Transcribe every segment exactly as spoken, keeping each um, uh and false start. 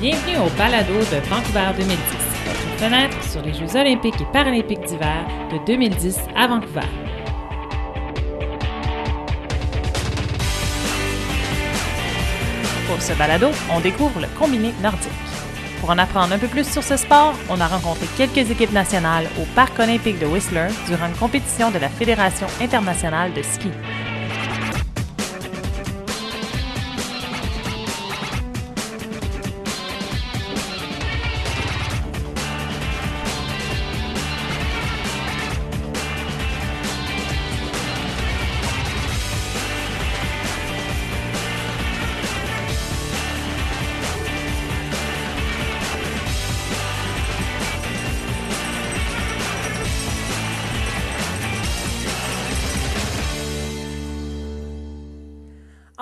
Bienvenue au balado de Vancouver deux mille dix, votre fenêtre sur les Jeux olympiques et paralympiques d'hiver de deux mille dix à Vancouver. Pour ce balado, on découvre le combiné nordique. Pour en apprendre un peu plus sur ce sport, on a rencontré quelques équipes nationales au Parc olympique de Whistler durant une compétition de la Fédération internationale de ski.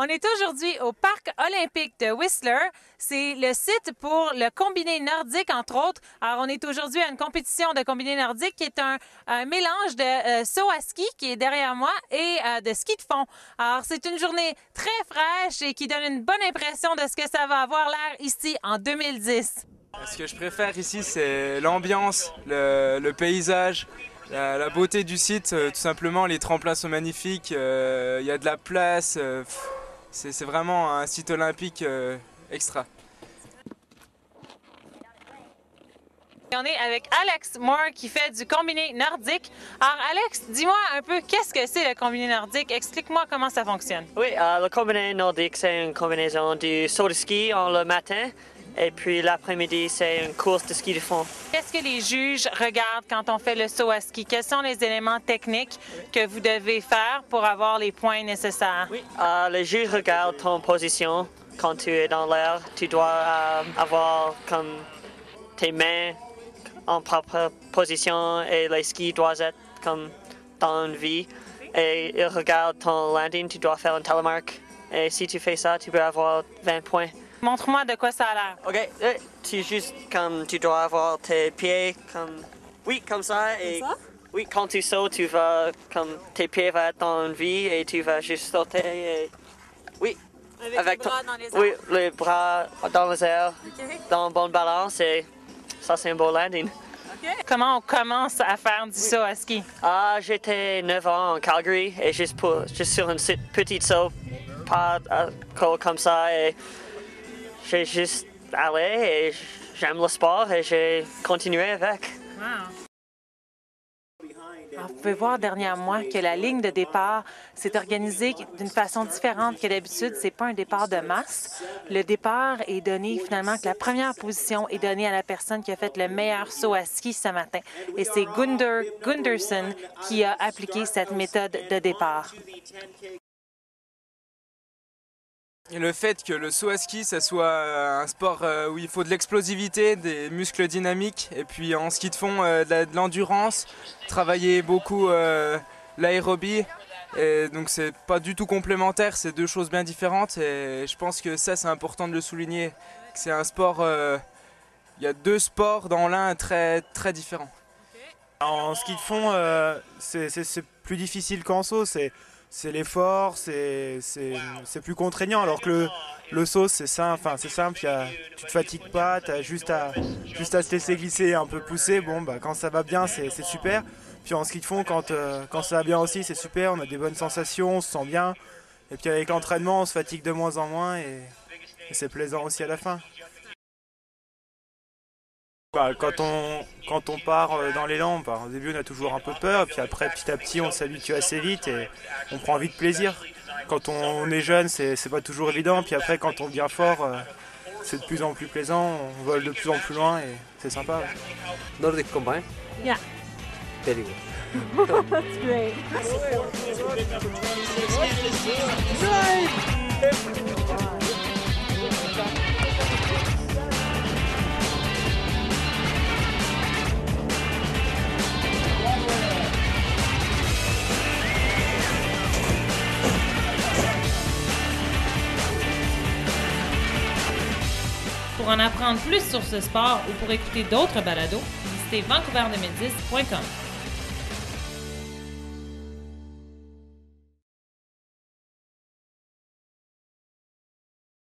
On est aujourd'hui au Parc olympique de Whistler. C'est le site pour le combiné nordique, entre autres. Alors, on est aujourd'hui à une compétition de combiné nordique qui est un, un mélange de euh, saut à ski, qui est derrière moi, et euh, de ski de fond. Alors, c'est une journée très fraîche et qui donne une bonne impression de ce que ça va avoir l'air ici en deux mille dix. Ce que je préfère ici, c'est l'ambiance, le, le paysage. La, la beauté du site, euh, tout simplement, les tremplins sont magnifiques, il euh, y a de la place, euh, c'est vraiment un site olympique euh, extra. Et on est avec Alex Moore qui fait du combiné nordique. Alors Alex, dis-moi un peu qu'est-ce que c'est le combiné nordique, explique-moi comment ça fonctionne. Oui, euh, le combiné nordique c'est une combinaison du saut de ski en le matin. Et puis l'après-midi, c'est une course de ski de fond. Qu'est-ce que les juges regardent quand on fait le saut à ski? Quels sont les éléments techniques que vous devez faire pour avoir les points nécessaires? Oui, euh, les juges regardent ton position. Quand tu es dans l'air, tu dois euh, avoir comme tes mains en propre position et les skis doivent être comme dans une vie. Et ils regardent ton landing, tu dois faire un telemark. Et si tu fais ça, tu peux avoir vingt points. Montre-moi de quoi ça a l'air. OK. Tu juste comme tu dois avoir tes pieds comme oui comme ça et comme ça? Oui quand tu sautes tu vas comme tes pieds vont être dans une vie et tu vas juste sauter et oui avec, avec les bras dans les airs. Oui les bras dans les airs okay. Dans bonne balance et ça c'est un beau landing. Okay. Comment on commence à faire du oui. saut à ski? Ah j'étais neuf ans en Calgary et juste pour juste sur une petite saut pas comme ça et j'ai juste allé et j'aime le sport et j'ai continué avec. Wow. Alors, vous pouvez voir derrière moi que la ligne de départ s'est organisée d'une façon différente que d'habitude. Ce n'est pas un départ de masse. Le départ est donné finalement que la première position est donnée à la personne qui a fait le meilleur saut à ski ce matin. Et c'est Gunder Gunderson qui a appliqué cette méthode de départ. Et le fait que le saut à ski, ça soit un sport où il faut de l'explosivité, des muscles dynamiques, et puis en ski de fond, de l'endurance, travailler beaucoup l'aérobie. Et donc c'est pas du tout complémentaire, c'est deux choses bien différentes. Et je pense que ça, c'est important de le souligner. C'est un sport, il y a deux sports dans l'un très très différents. En ski de fond, c'est plus difficile qu'en saut. C'est C'est l'effort, c'est plus contraignant, alors que le, le saut, c'est simple, enfin, c'est simple, y a, tu te fatigues pas, tu as juste à, juste à se laisser glisser, un peu pousser, bon, bah, quand ça va bien, c'est super. Puis en ski de fond, quand, euh, quand ça va bien aussi, c'est super, on a des bonnes sensations, on se sent bien. Et puis avec l'entraînement, on se fatigue de moins en moins et, et c'est plaisant aussi à la fin. Bah, quand, on, quand on part dans l'élan, bah, au début on a toujours un peu peur, puis après petit à petit on s'habitue assez vite et on prend vite plaisir. Quand on est jeune, c'est pas toujours évident, puis après quand on devient fort, euh, c'est de plus en plus plaisant, on vole de plus en plus loin et c'est sympa. Nordic combine? Yeah. Very good. That's great. Pour en apprendre plus sur ce sport ou pour écouter d'autres balados, visitez vancouver deux mille dix point com.